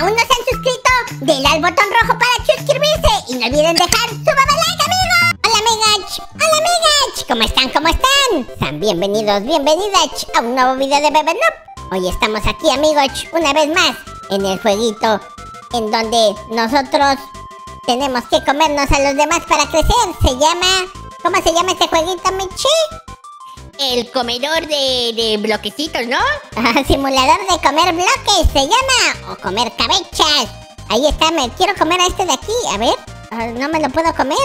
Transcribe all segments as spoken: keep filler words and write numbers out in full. aún no se han suscrito, denle al botón rojo para suscribirse y no olviden dejar su baba like, amigos. Hola, Megach. Hola, Megach. ¿Cómo están? ¿Cómo están? Sean bienvenidos, bienvenidas a un nuevo video de Bebe Noob. Hoy estamos aquí, amigos, una vez más en el jueguito en donde nosotros tenemos que comernos a los demás para crecer. Se llama... ¿Cómo se llama este jueguito, Michi? El comedor de, de bloquecitos, ¿no? Simulador de comer bloques, se llama. O comer cabezas. Ahí está, me quiero comer a este de aquí. A ver, oh, no me lo puedo comer.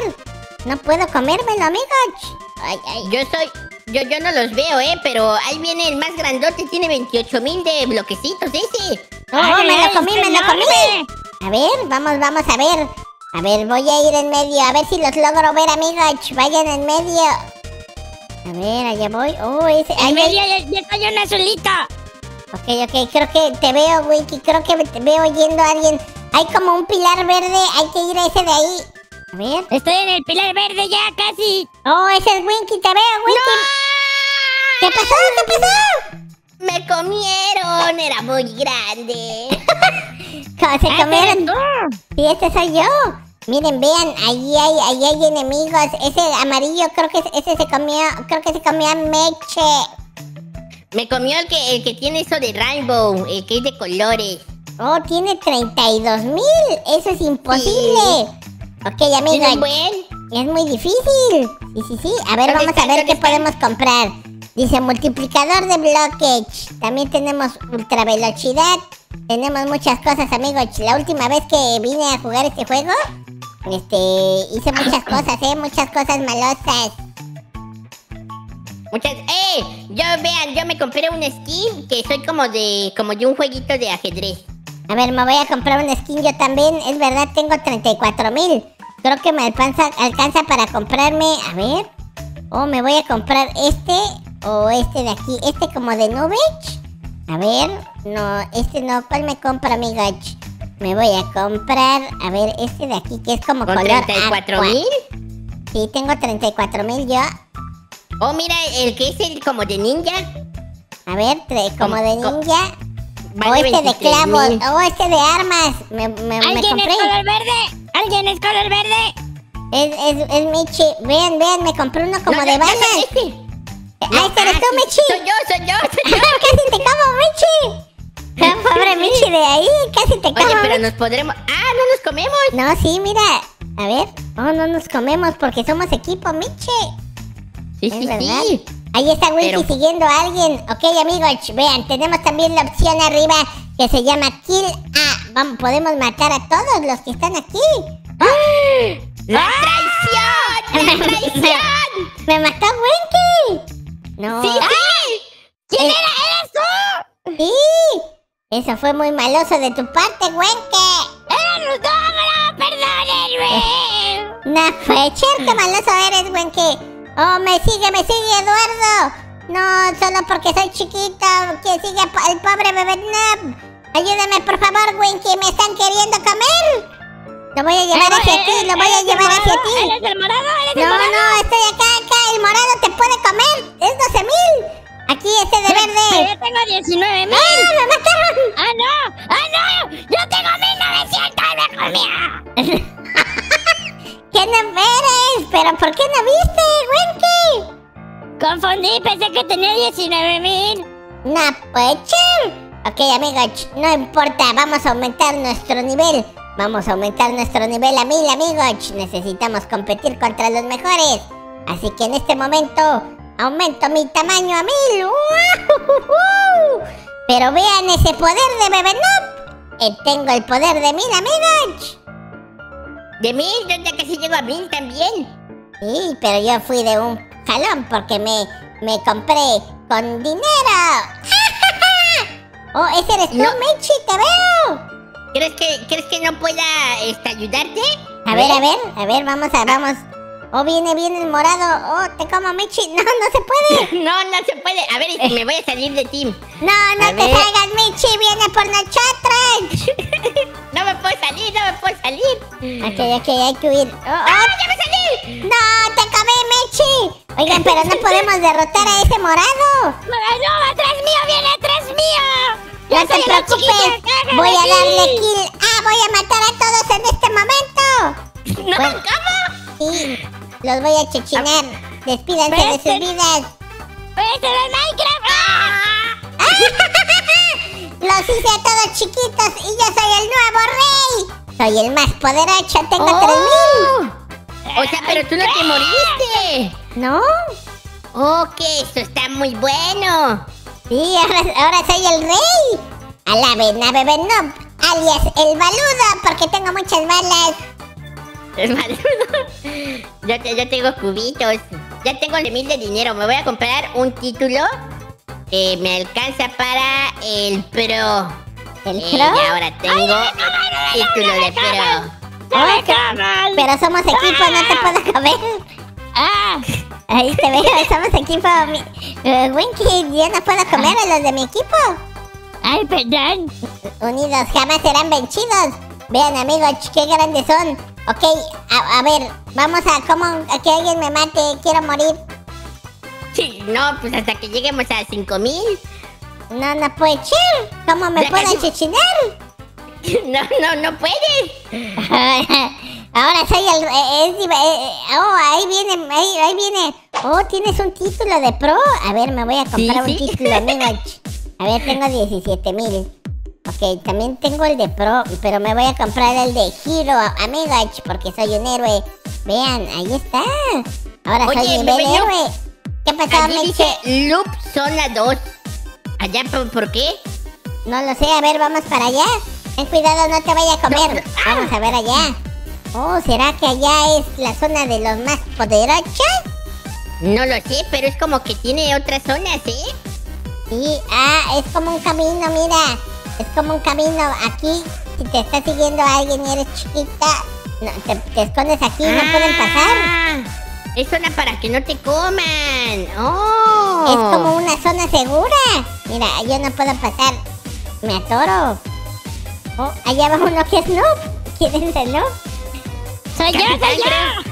No puedo comérmelo, amigos. Ay, ay. Yo soy... Yo, yo no los veo, ¿eh? Pero ahí viene el más grandote. Tiene veintiocho mil de bloquecitos, ese. Oh, ay, me lo comí, me lo comí. A ver, vamos, vamos a ver. A ver, voy a ir en medio. A ver si los logro ver, amigos. Vayan en medio. A ver, allá voy. Oh, ese... En medio ya cayó una azulita. Ok, ok, creo que te veo, Winky. Creo que te veo yendo a alguien. Hay como un pilar verde. Hay que ir a ese de ahí. A ver. Estoy en el pilar verde ya, casi. Oh, ese es Winky. Te veo, Winky. ¡No! ¿Qué pasó? ¿Qué pasó? Me comieron. Era muy grande. ¿Cómo se comieron? Sí, este soy yo. Miren, vean, ahí hay, ahí hay enemigos. Ese amarillo, creo que ese se comió, creo que se comió a Meche. Me comió el que, el que tiene eso de rainbow, el que es de colores. Oh, tiene treinta y dos mil. Eso es imposible. Sí. Ok, amigos. ¿Es buen? Es muy difícil. Sí, sí, sí. A ver, vamos a ver qué podemos comprar. Dice multiplicador de blockage. También tenemos ultra velocidad. Tenemos muchas cosas, amigos. La última vez que vine a jugar este juego... Este, hice muchas cosas, eh, muchas cosas malosas. Muchas, eh, yo vean, yo me compré un skin que soy como de, como de un jueguito de ajedrez. A ver, me voy a comprar un skin yo también, es verdad, tengo treinta y cuatro mil. Creo que me alcanza, alcanza para comprarme, a ver. Oh, me voy a comprar este o este de aquí, este como de nube. A ver, no, este no, ¿cuál me compro, amigos? Me voy a comprar, a ver, este de aquí que es como color treinta y cuatro mil. Sí, tengo treinta y cuatro mil yo. Oh, mira, el que es el como de ninja. A ver, como de ninja. O este de clavos, o este de armas. Me, me, ¿Alguien me compré. es color verde? ¿Alguien es color verde? Es, es, es Michi. Vean, vean, me compré uno como no, de balas. Este. Ah, no, este eres ah, tú, Michi. Soy yo, soy yo, soy yo. Casi te como, Michi. No, pobre Michi de ahí, casi te cago. Oye, pero nos podremos... ¡Ah, no nos comemos! No, sí, mira, a ver. Oh, no nos comemos porque somos equipo, Michi. Sí, sí, verdad? sí Ahí está Winky pero... siguiendo a alguien. Ok, amigos, vean, tenemos también la opción arriba que se llama Kill A. Vamos, podemos matar a todos los que están aquí. ¡Oh! ¡La traición! ¡La traición! ¡Me mató Winky! No. ¡Sí, sí! ¿Quién es... era eso? ¡Sí! Eso fue muy maloso de tu parte, Winky. ¡Era los dos, perdónenme! No fue cierto, maloso eres, Winky. Oh, me sigue, me sigue, Eduardo. No, solo porque soy chiquito. Que sigue el pobre Bebe Noob. Ayúdame, por favor, Winky. Me están queriendo comer. Lo voy a llevar hacia eh, ti, lo voy a llevar morado, hacia ti. ¿Eres el morado? ¿Eres no, el morado? No, estoy acá, acá. El morado te puede comer. Es doce mil. Aquí, este de verde. Yo tengo diecinueve mil. ¡Ah, me mataron! ¡Ah, no! ¡Ah, no! ¡Yo tengo mil novecientos y me comía! ¿Qué no eres? ¿Pero por qué no viste, Winky? Confundí, pensé que tenía diecinueve mil. No, pues, chum. Ok, amigos, no importa. Vamos a aumentar nuestro nivel. Vamos a aumentar nuestro nivel a mil, amigos. Necesitamos competir contra los mejores. Así que en este momento... aumento mi tamaño a mil. ¡Wow! Pero vean ese poder de Bebe Noob. Tengo el poder de mil, amigos. ¿De mil? Yo ya casi llego a mil también. Sí, pero yo fui de un jalón porque me, me compré con dinero. Oh, ese eres tú, no. Michi, te veo. ¿Crees que, ¿crees que no pueda este, ayudarte? A ver, a ver, a ver, vamos a... vamos. Oh, viene, viene el morado. Oh, te como, Michi. No, no se puede. No, no se puede. A ver, me voy a salir de team. No, no a te ver. salgas, Michi. Viene por Nacho Trash. No me puedo salir, no me puedo salir. Ok, ok, hay que huir. Oh, oh. ¡Ah, ya me salí! No, te comí, Michi. Oigan, pero no podemos derrotar a ese morado. ¡No, atrás mío, viene atrás mío! No te preocupes. Voy a darle kill. Ah, voy a matar a todos en este momento. No, bueno, ¿cómo? Sí, los voy a chichinar. Despídanse de sus vidas. ¡Voy a hacer Minecraft! ¡Ah! Los hice a todos chiquitos y yo soy el nuevo rey. Soy el más poderoso, tengo oh. tres mil. O sea, pero tú no te moriste. ¿No? Oh, que esto está muy bueno. Sí, ahora, ahora soy el rey. Alaben a Bebe Noob, alias el baludo, porque tengo muchas balas. ¿El baludo? Yo, te, yo tengo cubitos. Ya tengo el mil de dinero. Me voy a comprar un título que me alcanza para el pro. ¿El eh, pro? Y ahora tengo ay, no coman, no título no de coman, pro. No oh, pero somos equipo, ah. no te puedo comer. Ah. Ahí te veo, somos equipo. Uh, Winky, yo no puedo comer a los de mi equipo. Ay, perdón. Unidos jamás serán vencidos. Vean, amigos, qué grandes son. Ok, a, a ver, vamos a como a que alguien me mate, quiero morir. Sí, no, pues hasta que lleguemos a cinco mil. No, no puede ser. ¿Cómo me puedo chichinar? No, no, no puedes. Ahora soy el... Es, es, oh, ahí viene, ahí, ahí viene. Oh, tienes un título de pro. A ver, me voy a comprar sí, un sí. título, amigos. A ver, tengo diecisiete mil. Ok, también tengo el de pro, pero me voy a comprar el de Hero, amigos, porque soy un héroe. Vean, ahí está. Ahora Oye, soy nivel Bebe héroe. Noob. ¿Qué pasó, Meche? Dice Loop Zona dos. ¿Allá por, por qué? No lo sé, a ver, vamos para allá. Ten cuidado, no te vaya a comer. No, no. Vamos a ver allá. Oh, ¿será que allá es la zona de los más poderosos? No lo sé, pero es como que tiene otras zonas, ¿eh? Sí, ah, es como un camino, mira. Es como un camino aquí, si te está siguiendo alguien y eres chiquita, no, te, te escondes aquí, ah, no pueden pasar. Es zona para que no te coman. Oh. Es como una zona segura. Mira, yo no puedo pasar, me atoro. Oh, allá va uno que es noob. ¿Quién es el noob? Soy yo, soy yo.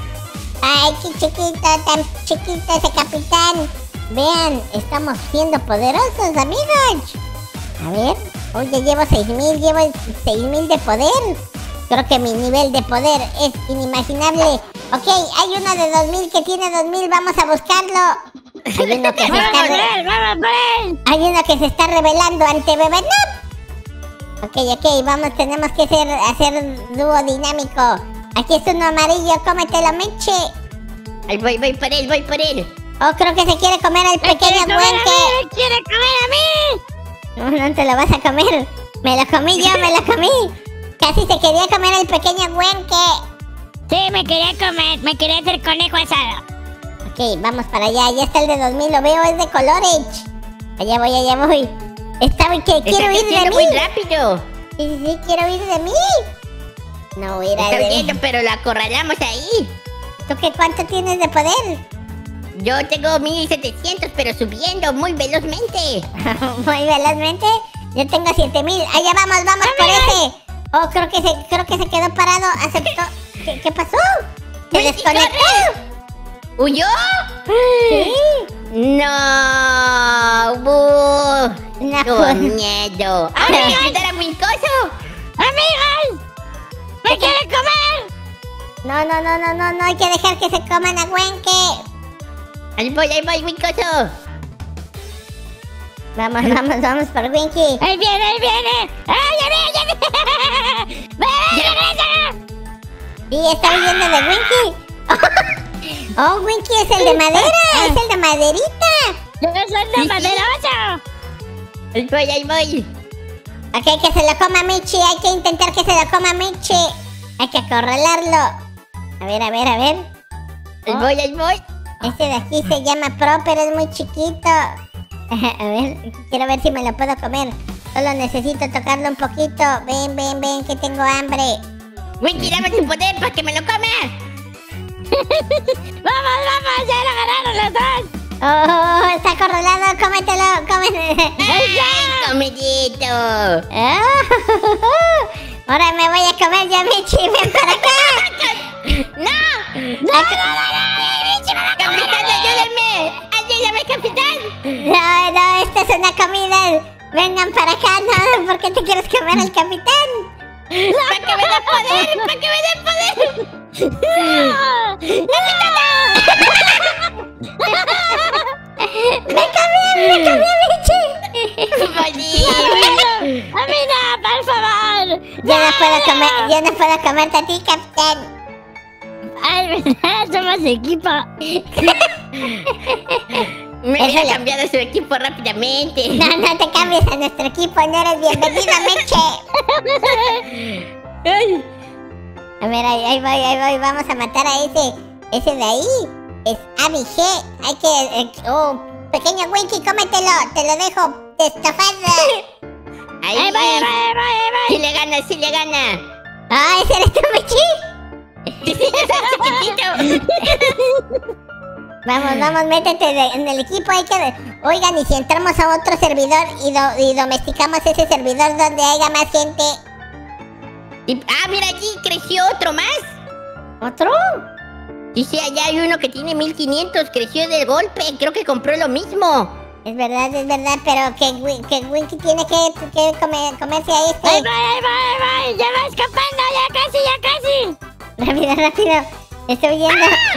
Ay, qué chiquito, tan chiquito ese capitán. Vean, estamos siendo poderosos, amigos. A ver. Oye, llevo seis mil, llevo seis mil de poder. Creo que mi nivel de poder es inimaginable. Ok, hay uno de dos mil que tiene dos mil, vamos a buscarlo. Hay uno que se está revelando. Hay uno que se está revelando ante Bebe Noob. Ok, ok, vamos, tenemos que hacer, hacer dúo dinámico. Aquí es uno amarillo, cómetelo, Meche. Ay, voy, voy por él, voy por él. Oh, creo que se quiere comer al pequeño Winky. ¡Quiere comer a mí! No, no te lo vas a comer. Me lo comí yo, me lo comí. Casi se quería comer el pequeño Winky. Sí, me quería comer, me quería hacer conejo asado. Ok, vamos para allá. Ya está el de dos mil, lo veo, es de colores. Allá voy, allá voy. Está que quiero ir de mí. muy rápido. Sí, sí, sí, quiero ir de mí. No voy a ir a de mí. Pero lo acorralamos ahí. ¿Tú qué cuánto tienes de poder? Yo tengo mil setecientos, pero subiendo muy velozmente. Muy velozmente. Yo tengo siete mil. Allá vamos, vamos por ese. Oh, creo que se, creo que se quedó parado. Aceptó. ¿Qué, qué pasó? Se desconectó. ¿Huyó? Sí. No. Buh. No. Con miedo. ¡Amigos! ¡Era muy coso! ¡Amigos! ¡Me quieren comer! No, no, no, no, no, no. Hay que dejar que se coman a Winky. Ahí voy, ahí voy, Winkoso. Vamos, vamos, vamos por Winky. Ahí viene, ahí viene. ¡Ay, ya viene, ya viene! ¡Ven, regresa! Sí, está huyendo de Winky. Oh, Winky es el de madera, es el de maderita. Yo soy de maderoso. Ahí voy, ahí voy. Ok, que se lo coma Michi. Hay que intentar que se lo coma Michi. Hay que acorralarlo. A ver, a ver, a ver. Ahí oh. voy, ahí voy. Este de aquí se llama pro, pero es muy chiquito. A ver, quiero ver si me lo puedo comer. Solo necesito tocarlo un poquito. Ven, ven, ven, que tengo hambre. Winky, dame tu poder para que me lo comas. ¡Vamos, vamos! ¡Ya lo ganaron los dos! ¡Oh, está acorralado! ¡Cómetelo, cómetelo! ¡Ay, comidito! Oh, ahora me voy a comer ya, Michi. ¡Ven para acá! ¡No! ¡No, no, no! ¡Capitán, ayúdenme! ¡Ayúdame, capitán! No, no, esta es una comida. Vengan para acá, no, ¿por qué te quieres comer al capitán? ¡Para que me dé poder! ¡Para que me dé poder! ¡Me cambié! ¡Me cambié, Michi! ¡A mí no, por favor! Yo no puedo comer, yo no puedo comerte a ti, capitán. Ay, verdad, somos equipo. Me he cambiado su equipo rápidamente. No, no te cambies a nuestro equipo, no eres bienvenido, Meche. Ay. A ver, ahí, ahí voy, ahí voy, vamos a matar a ese, ese de ahí. Es A B G. Hay que... Eh, oh, pequeño Winky, cómetelo, te lo dejo estafado. Ahí, ahí voy, ahí voy, ahí voy, ahí voy. Si le gana, si le gana. Ah, ¿ese eres tú, Meche? Sí, sí, yo soy chiquitito. Vamos, vamos, métete de, en el equipo, hay que... Oigan, y si entramos a otro servidor y, do, y domesticamos ese servidor donde haya más gente... Y, ah, mira, aquí creció otro más. ¿Otro? Dice, allá hay uno que tiene mil quinientos, creció de golpe, creo que compró lo mismo. Es verdad, es verdad, pero que, que Winky tiene que, que comer, comerse a este. ¡Ay, ay, ay, ay! ¡Ya va escapando, ya casi, ya casi! Rápido, rápido, estoy huyendo. ¡Ah!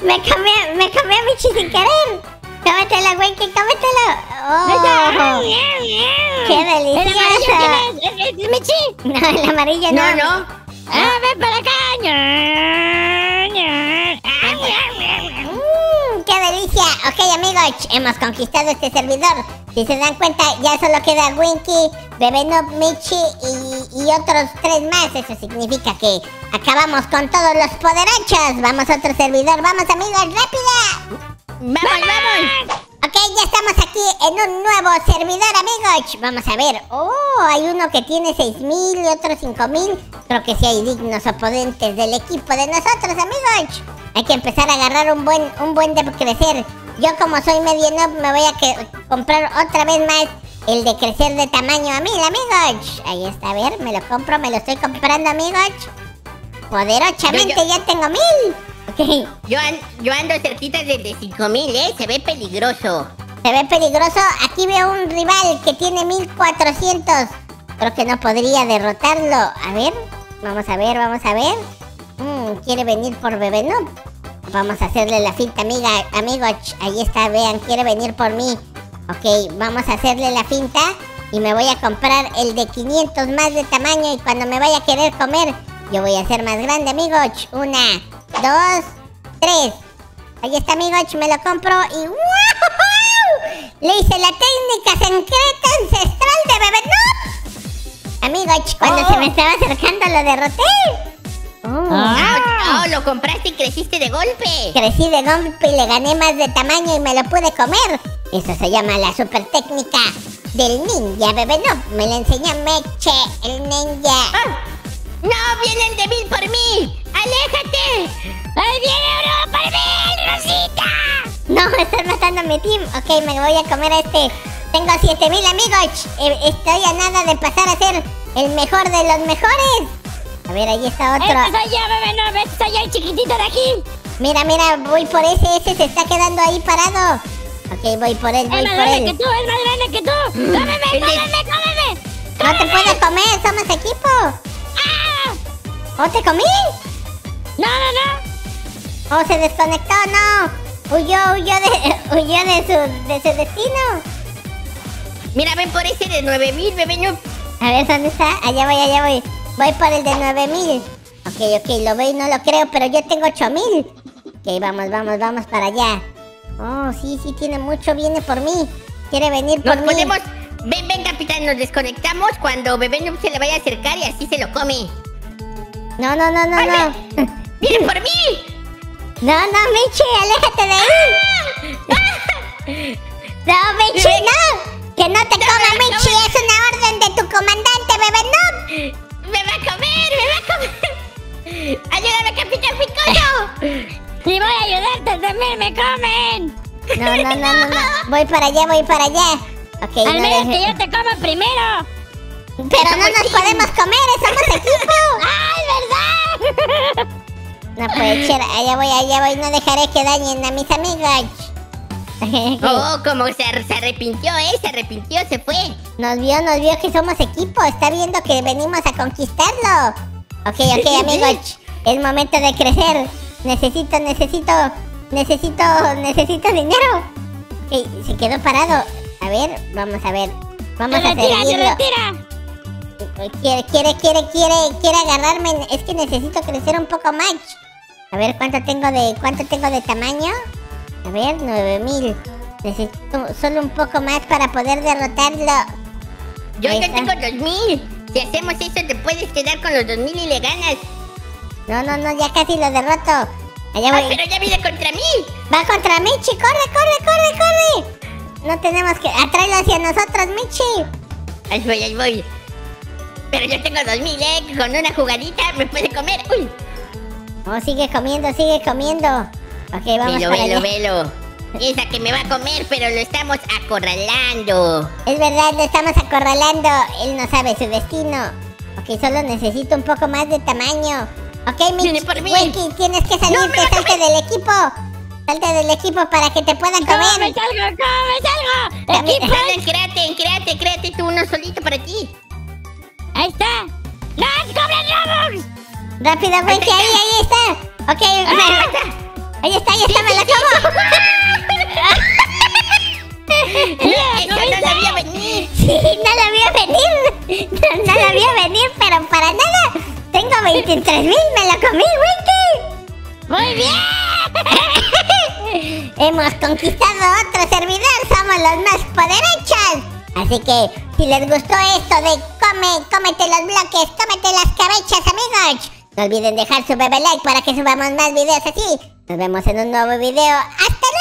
Me cambié, me cambié a Michi sin querer. Cómetelo, Winky, cómetelo. Oh, ¡qué deliciosa! ¿Es Michi? No, el amarillo no. No, no. Ah, ven para acá. Mm, ¡qué delicia! Ok, amigos, hemos conquistado este servidor. Si se dan cuenta, ya solo queda Winky, Bebe Noob, Michi y, y otros tres más. Eso significa que acabamos con todos los poderachos. Vamos a otro servidor. ¡Vamos, amigos! ¡Rápida! ¡Vamos, vamos! Ok, ya estamos aquí en un nuevo servidor, amigos. Vamos a ver. Oh, hay uno que tiene seis mil y otro cinco mil. Creo que sí hay dignos oponentes del equipo de nosotros, amigos. Hay que empezar a agarrar un buen, un buen de crecer. Yo, como soy medio noob, me voy a que comprar otra vez más el de crecer de tamaño a mil, amigos. Ahí está, a ver, me lo compro, me lo estoy comprando, amigos. Poderosamente, yo, yo, ya tengo mil. Okay. Yo, an, yo ando cerquita desde cinco mil, ¿eh? Se ve peligroso. Se ve peligroso. Aquí veo un rival que tiene mil cuatrocientos. Creo que no podría derrotarlo. A ver, vamos a ver, vamos a ver. Mm, quiere venir por Bebe Noob. Vamos a hacerle la finta, amiga, amigos. Ahí está, vean, quiere venir por mí. Ok, vamos a hacerle la finta. Y me voy a comprar el de quinientos más de tamaño. Y cuando me vaya a querer comer, yo voy a hacer más grande, amigos. Una, dos, tres. Ahí está, amigos, me lo compro. Y ¡wow! Le hice la técnica secreta ancestral de Bebe Noob. Amigos, cuando oh. se me estaba acercando lo derroté. Oh. Ah, oh, lo compraste y creciste de golpe. Crecí de golpe y le gané más de tamaño y me lo pude comer. Eso se llama la super técnica del ninja Bebe Noob. Me la enseñó Meche, el ninja. Ah. ¡No! ¡Vienen de mil por mí! ¡Aléjate! ¡Ahí viene uno por mí, Rosita! No, me están matando a mi team. Ok, me voy a comer a este. Tengo siete mil, amigos. Estoy a nada de pasar a ser el mejor de los mejores. A ver, ahí está otro. ¡Este soy yo, Bebe Noob! ¡Este soy yo, el chiquitito de aquí! Mira, mira, voy por ese. Ese se está quedando ahí parado. Ok, voy por él, voy por él. ¡Es más grande que tú! ¡Es más grande que tú! ¡Cómeme, cómeme, cómeme! ¡No te puedo comer! ¡Somos equipo! ¿O te comí? No, no, no. ¿O se desconectó? No. Huyó, huyó de, huyó de su, de su destino. Mira, ven por ese de nueve mil, Bebe Noob. A ver, ¿dónde está? Allá voy, allá voy. Voy por el de nueve mil. Ok, ok, lo veo y no lo creo, pero yo tengo ocho mil. Ok, vamos, vamos, vamos para allá. Oh, sí, sí, tiene mucho. Viene por mí. Quiere venir por mí. Nos ponemos... Ven, ven, capitán, nos desconectamos cuando Bebe Noob se le vaya a acercar y así se lo come. No, no, no, no, Ay, no. ¡Vienen por mí! No, no, Michi, aléjate de ahí. No, Michi, no. Que no te no, coma, Michi. Es una orden de tu comandante, Bebe Noob. Me va a comer, me va a comer. Ayúdame, Capitán Picollo. Sí, voy a ayudarte también, me comen. No, no, no, no, no. Voy para allá, voy para allá. Okay, Al menos no, que yo te coma primero. Pero no nos podemos comer, somos equipo. ¡Ay, verdad! No puede ser, allá voy, allá voy, no dejaré que dañen a mis amigos. Oh, como se, se arrepintió, ¿eh? Se arrepintió, se fue. Nos vio, nos vio que somos equipo. Está viendo que venimos a conquistarlo. Ok, ok, amigos. Es momento de crecer. Necesito, necesito, necesito, necesito dinero. Ok, se quedó parado. A ver, vamos a ver. Vamos a seguirlo. Quiere, quiere, quiere, quiere, quiere agarrarme. Es que necesito crecer un poco más. A ver, ¿cuánto tengo de, cuánto tengo de tamaño? A ver, nueve mil. Necesito solo un poco más para poder derrotarlo. Yo ya tengo dos mil. Si hacemos eso, te puedes quedar con los dos mil y le ganas. No, no, no, ya casi lo derroto. Allá voy. Ah, pero ya viene contra mí. Va contra Michi. ¡Corre, corre, corre, corre! No tenemos que... ¡Atráelo hacia nosotros, Michi! Ahí voy, ahí voy. Pero yo tengo dos mil, ¿eh? Con una jugadita me puede comer. ¡Uy! Oh, sigue comiendo, sigue comiendo. Ok, vamos velo, para velo, allá. Velo. Piensa que me va a comer, pero lo estamos acorralando. Es verdad, lo estamos acorralando. Él no sabe su destino. Ok, solo necesito un poco más de tamaño. Ok, Michi, Winky, tienes que salirte, no, salte del equipo. Salte del equipo para que te puedan comer. ¡No, me salgo, no, me salgo! ¡Equipo! Créate, créate, créate tú uno solito para ti. Ahí está. ¡No, cobramos! Rápido, Winky, ahí, ahí está. Ok, ah, ahí está. Ahí está, ahí está, sí, me la como. Sí, no, no, no la vio venir. Sí, no la vio venir. No, no la vio venir, pero para nada. Tengo veintitrés mil, me la comí, Winky. Muy bien. Hemos conquistado otro servidor, somos los más poderosos. Así que, si les gustó esto de come, cómete los bloques, cómete las cabezas, amigos. No olviden dejar su bebé like para que subamos más videos así. Nos vemos en un nuevo video. ¡Hasta luego!